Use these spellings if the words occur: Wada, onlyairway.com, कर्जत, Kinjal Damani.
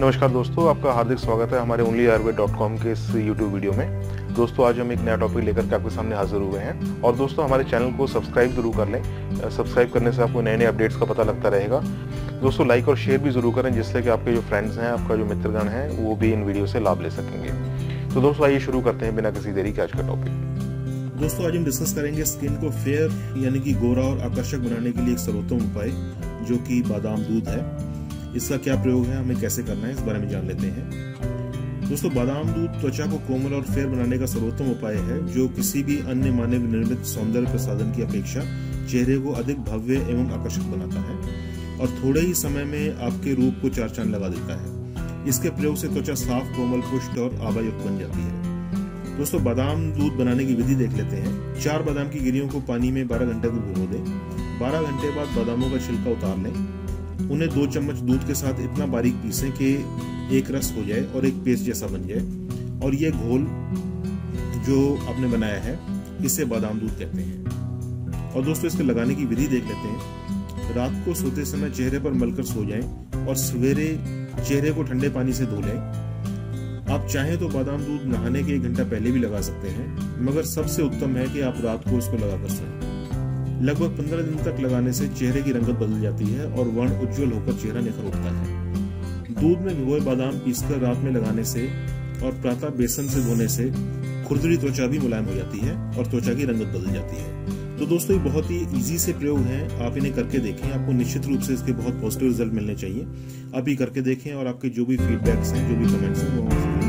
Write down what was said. नमस्कार दोस्तों, आपका हार्दिक स्वागत है हमारे onlyairway.com के इस YouTube वीडियो में। दोस्तों आज हम एक नया टॉपिक लेकर के आपके सामने हाजिर हुए हैं। और दोस्तों हमारे चैनल को सब्सक्राइब ज़रूर कर लें, सब्सक्राइब करने से आपको नए नए अपडेट्स का पता लगता रहेगा। दोस्तों लाइक और शेयर भी ज़रूर करें, जिससे कि आपके जो फ्रेंड्स हैं, आपका जो मित्रगण हैं, वो भी इन वीडियो से लाभ ले सकेंगे। तो दोस्तों आइए शुरू करते हैं बिना किसी देरी के आज का टॉपिक। दोस्तों आज हम डिस्कस करेंगे स्किन को फेयर यानी कि गोरा और आकर्षक बनाने के लिए एक सर्वोत्तम उपाय जो कि बादाम दूध है। इसका क्या प्रयोग है, हमें कैसे करना है, इस बारे में जान लेते हैं। दोस्तों बादाम दूध त्वचा को कोमल और फेयर बनाने का सर्वोत्तम उपाय है, जो किसी भी अन्य मानव निर्मित सौंदर्य प्रसाधन की अपेक्षा चेहरे को अधिक भव्य एवं आकर्षक बनाता है और थोड़े ही समय में आपके रूप को चार चांद लगा देता है। इसके प्रयोग से त्वचा साफ, कोमल, पुष्ट और आभायुक्त बन जाती है। दोस्तों बादाम दूध बनाने की विधि देख लेते हैं। 4 बादाम की गिरियों को पानी में 12 घंटे तक भिगो दें। 12 घंटे बाद बादामों का छिलका उतार लें। उन्हें 2 चम्मच दूध के साथ इतना बारीक पीसें कि एक रस हो जाए और एक पेस्ट जैसा बन जाए। और ये घोल जो आपने बनाया है इसे बादाम दूध कहते हैं। और दोस्तों इसके लगाने की विधि देख लेते हैं। रात को सोते समय चेहरे पर मलकर सो जाएं और सवेरे चेहरे को ठंडे पानी से धो लें। आप चाहें तो बादाम दूध नहाने के 1 घंटा पहले भी लगा सकते हैं, मगर सबसे उत्तम है कि आप रात को इसको लगा कर सोएं। लगभग 15 दिन तक लगाने से चेहरे की रंगत बदल जाती है और वर्ण उज्जवल होकर चेहरा निखर उठता है। दूध में भिगोए बादाम पीसकर रात में लगाने से और प्रातः बेसन से धोने से खुरदरी त्वचा भी मुलायम हो जाती है और त्वचा की रंगत बदल जाती है। तो दोस्तों ये बहुत ही ईजी से प्रयोग हैं, आप इन्हें करके देखें। आपको निश्चित रूप से इसके बहुत पॉजिटिव रिजल्ट मिलने चाहिए। आप ये करके देखें और आपके जो भी फीडबैक्स हैं, जो भी कमेंट्स हैं, वो